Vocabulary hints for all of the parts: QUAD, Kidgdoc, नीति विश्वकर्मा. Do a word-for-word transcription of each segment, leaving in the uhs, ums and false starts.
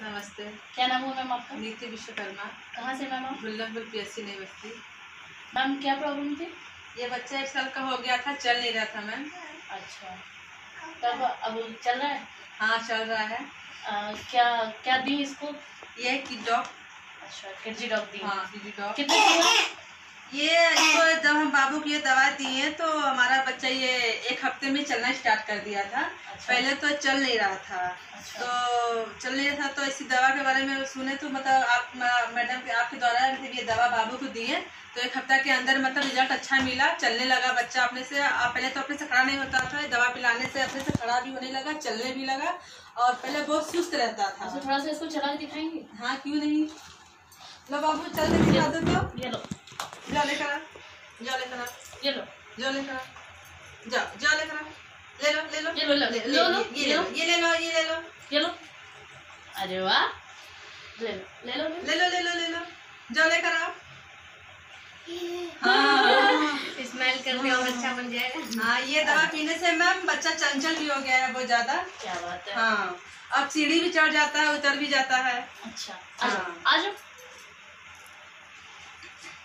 नमस्ते। क्या नाम हुआ मैम आपका? नीति विश्वकर्मा। कहाँ से मैम आप? गुल्लमपुर पी एस सी नई बस्ती। मैम क्या प्रॉब्लम थी? ये बच्चा एक साल का हो गया था, चल नहीं रहा था मैम। अच्छा, तब अब चल रहा है? हाँ, चल रहा है। आ, क्या क्या दी इसको? ये किडॉक। अच्छा, किडगडॉक दी। हाँ, किडगडॉक। कितने की ये? इसको जब हम बाबू की ये दवा दिए तो हमारा बच्चा ये एक हफ्ते में चलना स्टार्ट कर दिया था। अच्छा। पहले तो चल नहीं रहा था। अच्छा। तो चल नहीं रहा था तो इसी दवा के बारे में सुने तो मतलब आप मैडम आपके द्वारा ये दवा बाबू को दिए तो एक हफ्ता के अंदर मतलब रिजल्ट अच्छा मिला, चलने लगा बच्चा अपने से। आप पहले तो अपने से खड़ा नहीं होता था, दवा पिलाने से अपने से खड़ा भी होने लगा, चलने भी लगा और पहले बहुत सुस्त रहता था। अच्छा, थोड़ा सा इसको चला के दिखाएंगे? हाँ, क्यों नहीं। लो बाबू, चलने दिखा दो तो। ये लो, जा ले करा, जा ले करा, ये लो, जा ले करा, जा जा ले करा, ले लो ले लो ये लो ले लो ये ले लो ये ले लो ये ले लो ये लो। अरे वाह, ले लो ले लो ले लो ले लो ले लो, जा ले करा। हाँ, स्माइल करके और अच्छा बन जाएगा। हाँ, ये दवा पीने से मैम बच्चा चंचल भी हो गया है बहुत ज्यादा। क्या बात है। हाँ, अब सीढ़ी भी चढ़ जाता है, उतर भी जाता है। अच्छा, आज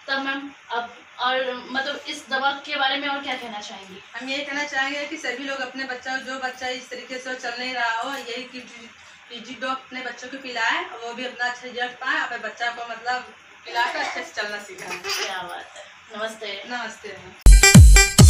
तब मैम अब और मतलब इस दवा के बारे में और क्या कहना चाहेंगी? हम ये कहना चाहेंगे कि सभी लोग अपने बच्चा जो बच्चा इस तरीके से चल नहीं रहा हो यही किडगडॉक अपने बच्चों को पिलाएं और वो भी अपना अच्छा रिजल्ट पाए। अपने बच्चा को मतलब पिलाकर अच्छे से चलना सीखाएं। क्या बात है। नमस्ते। नमस्ते।